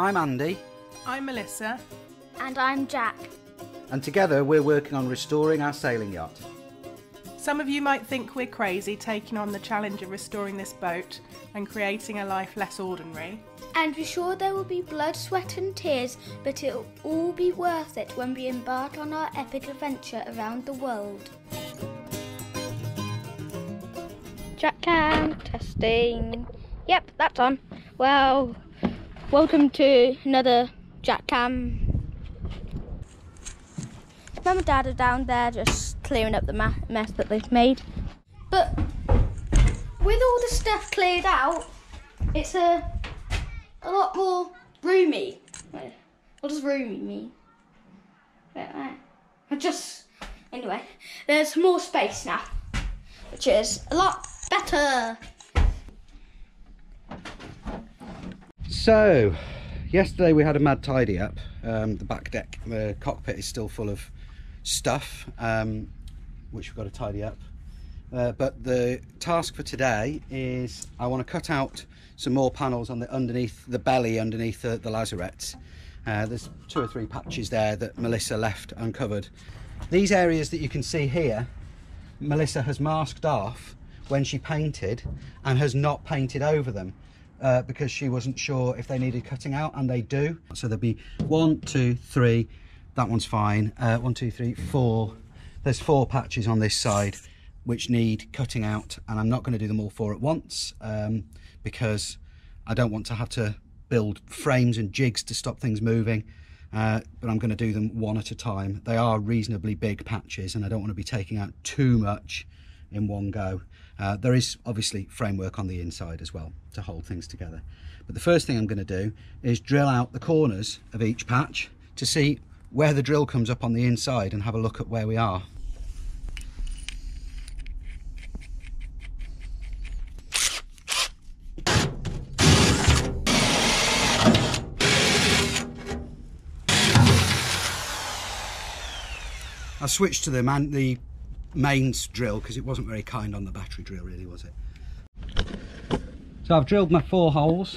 I'm Andy. I'm Melissa. And I'm Jack. And together we're working on restoring our sailing yacht. Some of you might think we're crazy taking on the challenge of restoring this boat and creating a life less ordinary. And we're sure there will be blood, sweat and tears, but it'll all be worth it when we embark on our epic adventure around the world. Jack cam, testing. Yep, that's on. Well, welcome to another Jack cam. Mum and Dad are down there just clearing up the mess that they've made. But with all the stuff cleared out, it's a lot more roomy. What does roomy mean? Anyway, there's more space now, which is a lot better. So, yesterday we had a mad tidy up. The back deck, the cockpit is still full of stuff, which we've got to tidy up. But the task for today is I want to cut out some more panels on the underneath the belly, underneath the lazarette. There's two or three patches there that Melissa left uncovered. These areas that you can see here, Melissa has masked off when she painted and has not painted over them because she wasn't sure if they needed cutting out, and they do. So there'll be 1, 2, 3, that one's fine, 1, 2, 3, 4. There's 4 patches on this side which need cutting out, and I'm not going to do them all 4 at once because I don't want to have to build frames and jigs to stop things moving, but I'm going to do them one at a time. They are reasonably big patches and I don't want to be taking out too much in one go. There is obviously framework on the inside as well to hold things together, but the first thing I'm going to do is drill out the corners of each patch to see where the drill comes up on the inside and have a look at where we are. I switched to the mains drill because it wasn't very kind on the battery drill, really, was it? So I've drilled my 4 holes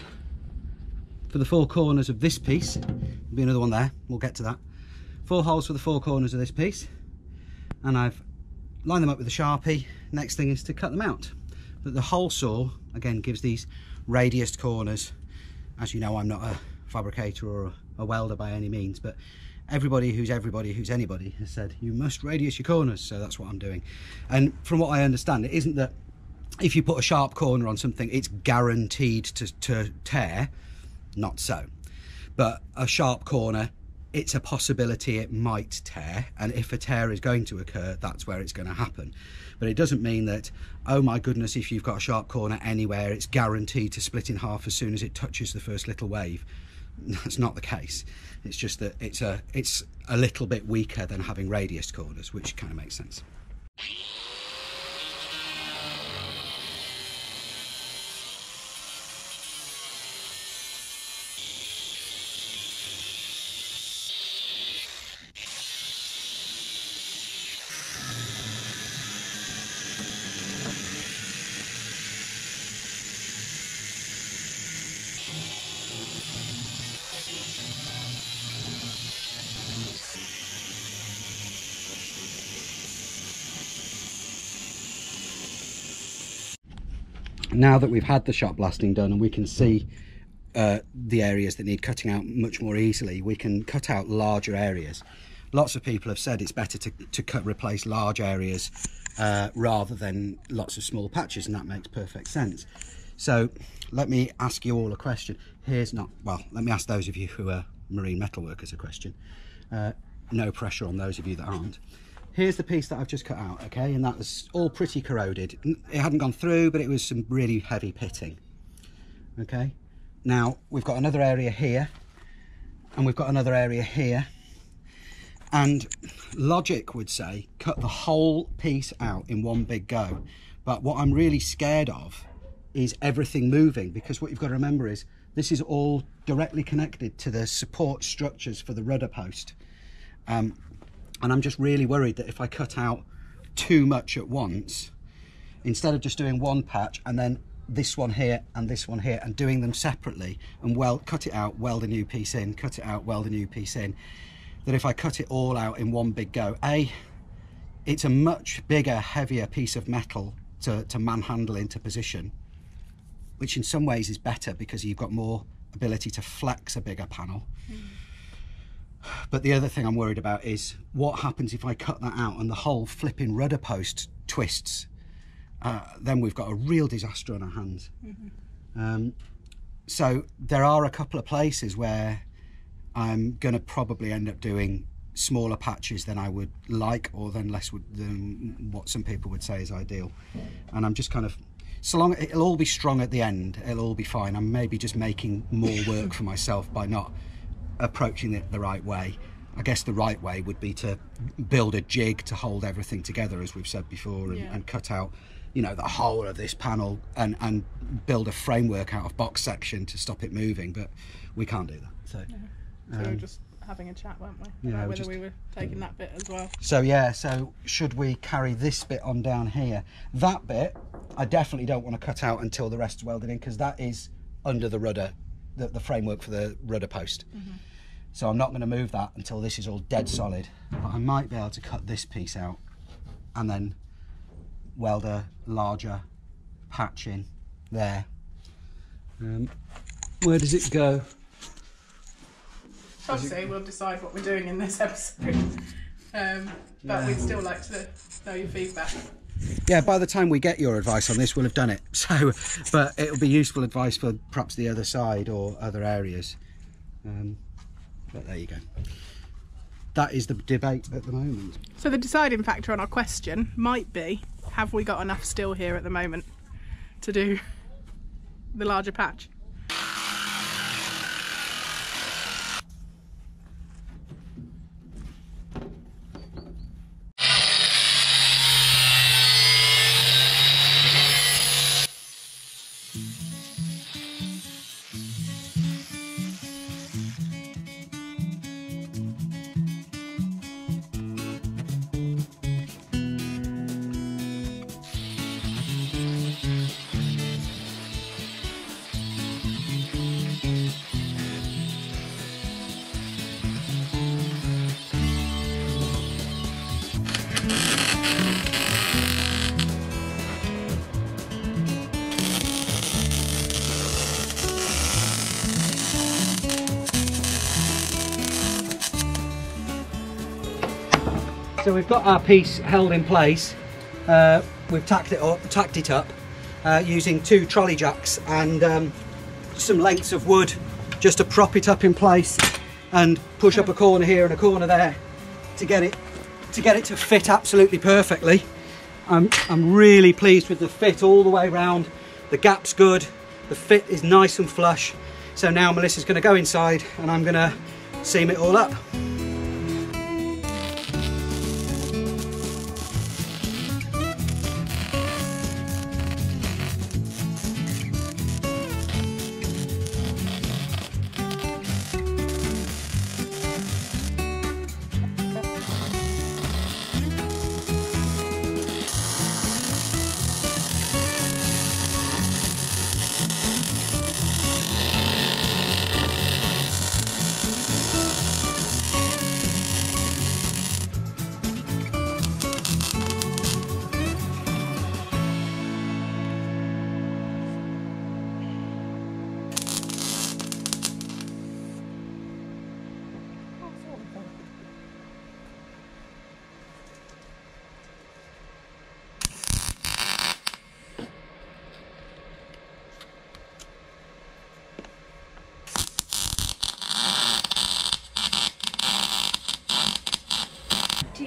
for the 4 corners of this piece. There'll be another one there, we'll get to that. 4 holes for the 4 corners of this piece, and I've lined them up with a Sharpie. Next thing is to cut them out. But the hole saw, again, gives these radiused corners. As you know, I'm not a fabricator or a welder by any means, but everybody who's anybody has said you must radius your corners, so that's what I'm doing. And from what I understand, it isn't that if you put a sharp corner on something it's guaranteed to tear, not so, but a sharp corner, it's a possibility it might tear, and if a tear is going to occur, that's where it's going to happen. But it doesn't mean that, oh my goodness, if you've got a sharp corner anywhere it's guaranteed to split in half as soon as it touches the first little wave. That's not the case. It's just that it's a little bit weaker than having radiused corners, which kind of makes sense. Now that we've had the shot blasting done and we can see the areas that need cutting out much more easily, we can cut out larger areas. Lots of people have said it's better to replace large areas rather than lots of small patches, and that makes perfect sense. So let me ask you all a question. Let me ask those of you who are marine metal workers a question. No pressure on those of you that aren't. Here's the piece that I've just cut out, okay, and that was all pretty corroded. It hadn't gone through, but it was some really heavy pitting. Okay, now we've got another area here, and we've got another area here, and logic would say cut the whole piece out in one big go. But what I'm really scared of is everything moving, because what you've got to remember is this is all directly connected to the support structures for the rudder post. And I'm just really worried that if I cut out too much at once, instead of just doing one patch and then this one here and this one here, and doing them separately, and weld, cut it out, weld a new piece in, cut it out, weld a new piece in, that if I cut it all out in one big go, it's a much bigger, heavier piece of metal to manhandle into position, which in some ways is better because you've got more ability to flex a bigger panel. But the other thing I'm worried about is what happens if I cut that out and the whole flipping rudder post twists. Then we've got a real disaster on our hands. So there are a couple of places where I'm going to probably end up doing smaller patches than I would like, or than less would, than what some people would say is ideal. And I'm just kind of, so long, it'll all be strong at the end, it'll all be fine. I'm maybe just making more work for myself by not approaching it the right way. I guess the right way would be to build a jig to hold everything together, as we've said before, and, and cut out, you know, the whole of this panel and build a framework out of box section to stop it moving, but we can't do that. So, so we're just having a chat, weren't we? Yeah, whether we were taking that bit as well. So yeah, so should we carry this bit on down here? That bit I definitely don't want to cut out until the rest is welded in, because that is under the rudder, the framework for the rudder post. So I'm not going to move that until this is all dead solid. But I might be able to cut this piece out and then weld a larger patch in there. Where does it go? Obviously we'll decide what we're doing in this episode, but we'd still like to know your feedback. Yeah, by the time we get your advice on this, we'll have done it. So, but it'll be useful advice for perhaps the other side or other areas. But there you go. That is the debate at the moment. So the deciding factor on our question might be, have we got enough steel here at the moment to do the larger patch? So we've got our piece held in place, we've tacked it up using two trolley jacks and some lengths of wood just to prop it up in place and push up a corner here and a corner there to get it to fit absolutely perfectly. I'm really pleased with the fit all the way round. The gap's good, the fit is nice and flush. So now Melissa's going to go inside and I'm going to seam it all up.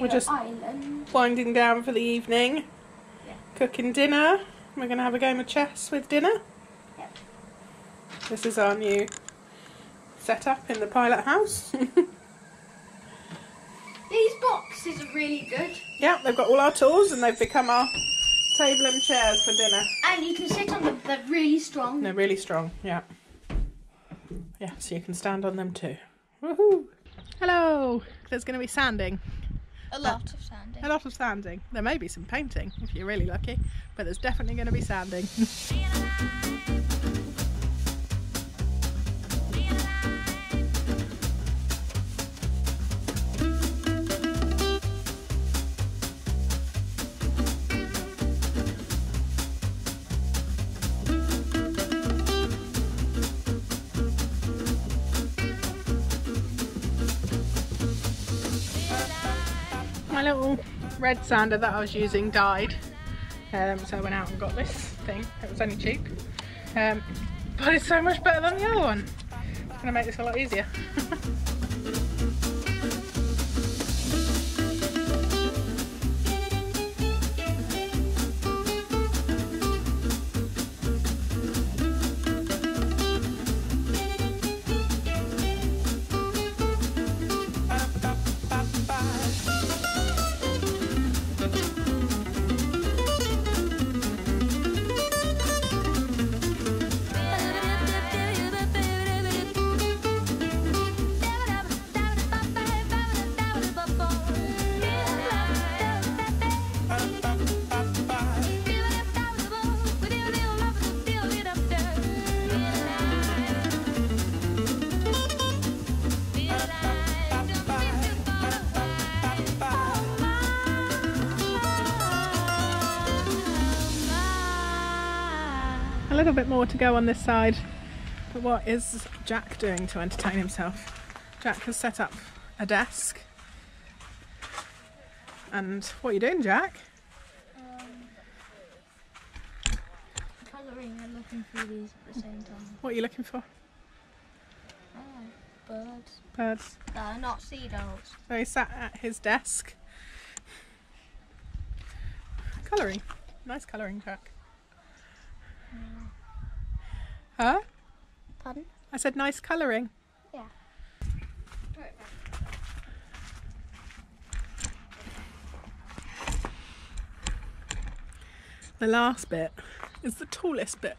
We're just winding down for the evening, cooking dinner. We're going to have a game of chess with dinner. This is our new setup in the pilot house. These boxes are really good. Yeah, they've got all our tools and they've become our table and chairs for dinner. And you can sit on them, they're really strong. They're really strong, yeah. Yeah, so you can stand on them too. Woohoo! Hello! There's going to be sanding. A lot of sanding. A lot of sanding. There may be some painting if you're really lucky, but there's definitely going to be sanding. My little red sander that I was using died, so I went out and got this thing. It was only cheap, but it's so much better than the other one. It's going to make this a lot easier. A little bit more to go on this side, but what is Jack doing to entertain himself? Jack has set up a desk. And what are you doing, Jack? Colouring and looking through these at the same time. What are you looking for? Birds. Birds? No, not seagulls. So he sat at his desk. Colouring. Nice colouring, Jack. Huh? Pardon? I said nice colouring. Yeah. Right, right. The last bit is the tallest bit,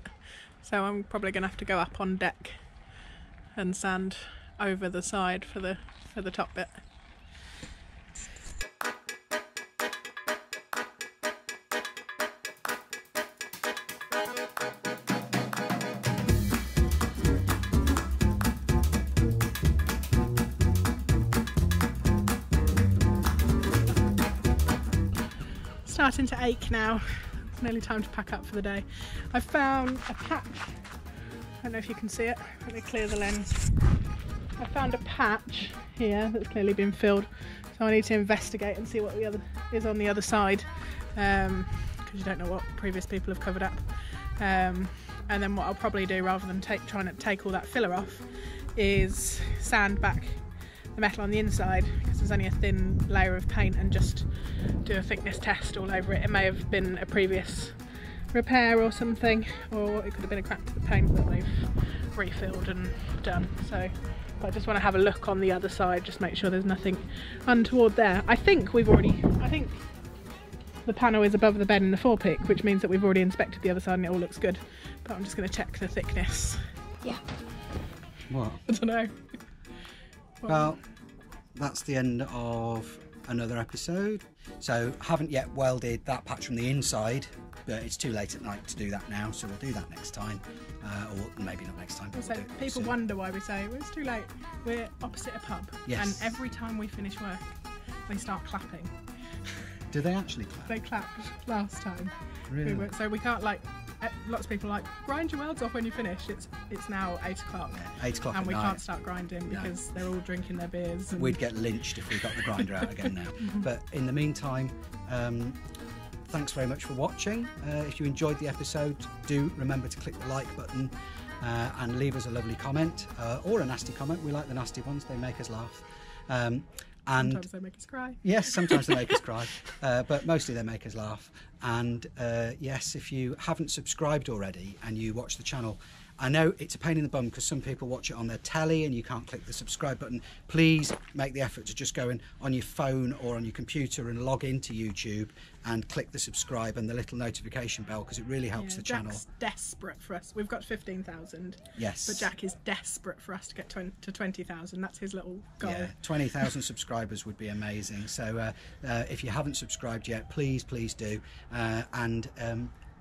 so I'm probably going to have to go up on deck and sand over the side for the top bit. Starting to ache now. It's nearly time to pack up for the day. I found a pack. I don't know if you can see it. Let me clear the lens. I found a patch here that's clearly been filled, so I need to investigate and see what the other is on the other side, because you don't know what previous people have covered up. And then what I'll probably do, rather than trying to take all that filler off, is sand back the metal on the inside, because there's only a thin layer of paint, and just do a thickness test all over it. It may have been a previous repair or something, or it could have been a crack to the paint that they've refilled and done. So but I just want to have a look on the other side, just make sure there's nothing untoward there. I think the panel is above the bed in the forepeak, which means that we've already inspected the other side and it all looks good, but I'm just going to check the thickness. Yeah. What? I don't know. Well, that's the end of another episode. So haven't yet welded that patch from the inside, but it's too late at night to do that now, so we'll do that next time, or maybe not next time. So people wonder why we say, well, it's too late. We're opposite a pub, yes, and every time we finish work, they start clapping. Do they actually clap? They clapped last time. Really? So we can't, like, lots of people are like, grind your welds off when you finish. It's now 8 o'clock. Yeah, 8 o'clock, and we can't start grinding because they're all drinking their beers. And... We'd get lynched if we got the grinder out again now. But in the meantime, thanks very much for watching. If you enjoyed the episode, do remember to click the like button and leave us a lovely comment, or a nasty comment. We like the nasty ones; they make us laugh. And sometimes they make us cry. Yes, sometimes they make us cry, but mostly they make us laugh. And yes, if you haven't subscribed already and you watch the channel I know it's a pain in the bum because some people watch it on their telly and you can't click the subscribe button. Please make the effort to just go in on your phone or on your computer and log into YouTube and click the subscribe and the little notification bell, because it really helps the channel. Jack's desperate for us. We've got 15,000. Yes. But Jack is desperate for us to get to 20,000. That's his little goal. Yeah, 20,000 subscribers would be amazing. So if you haven't subscribed yet, please, please do.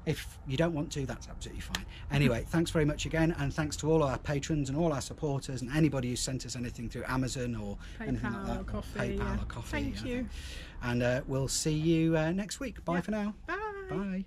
If you don't want to, that's absolutely fine. Anyway, thanks very much again, and thanks to all our patrons and all our supporters and anybody who sent us anything through Amazon or PayPal, anything like that. Or coffee, PayPal or coffee. Thank you. And we'll see you next week. Bye for now. Bye. Bye.